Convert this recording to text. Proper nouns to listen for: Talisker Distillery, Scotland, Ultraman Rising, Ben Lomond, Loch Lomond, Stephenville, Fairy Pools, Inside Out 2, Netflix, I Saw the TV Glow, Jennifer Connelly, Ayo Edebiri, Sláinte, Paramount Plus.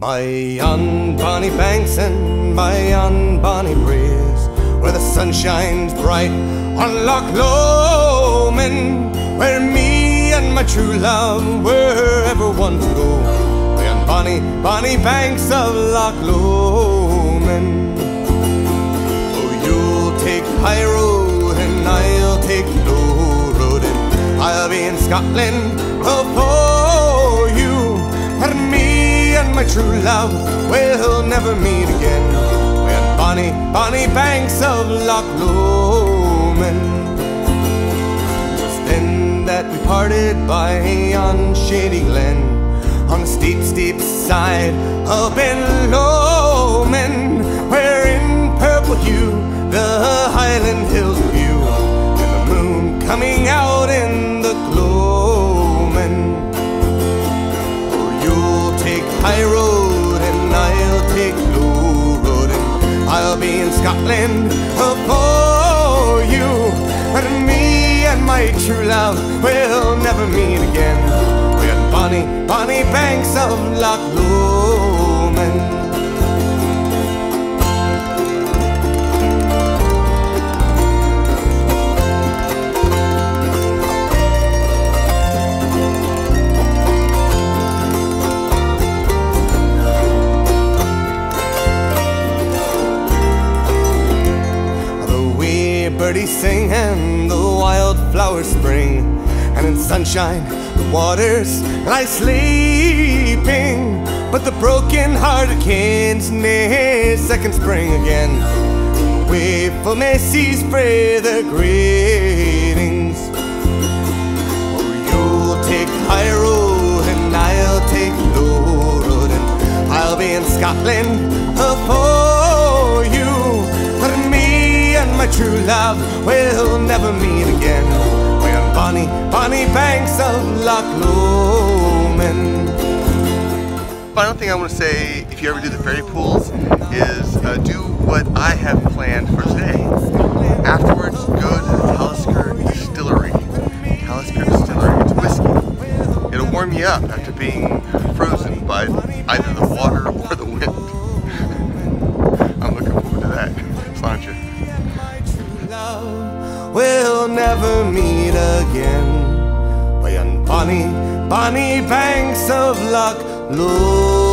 My yon bonny banks and my yon bonny breeze, where the sun shines bright on Loch Lomond, where me and my true love were ever one to go, my yon bonny, bonny banks of Loch Lomond. Oh, you'll take high road and I'll take low road, and I'll be in Scotland before you, and me and my true love will never meet again, we're on bonny, bonny banks of Loch Lomond. 'Twas then that we parted by yon shady glen, on the steep, steep side of Ben Lomond, where in purple hue the Highland hills view, and the moon coming out in the gloaming. Oh, you'll take high road and I'll take low road, and I'll be in Scotland before you, but me and my true love will never meet again, we're on bonny, bonny banks of Loch Lomond. Birdies sing and the wildflowers spring, and in sunshine the waters lie sleeping, but the broken-hearted kind's near second spring again, wakeful may seas spray their greetings. Oh, you'll take high road and I'll take low road, and I'll be in Scotland before you, but me and my true love will never meet again, we're on bonny, bonny banks of Loch Lomond. Final thing I want to say, if you ever do the Fairy Pools, is do what I have planned for today. Afterwards, go to the Talisker Distillery. Talisker Distillery, it's whiskey. It'll warm you up after being frozen by either the water or the wind. I'm looking forward to that. Sláinte. We'll never meet again, by yon bonny, bonny banks of Loch Lomond.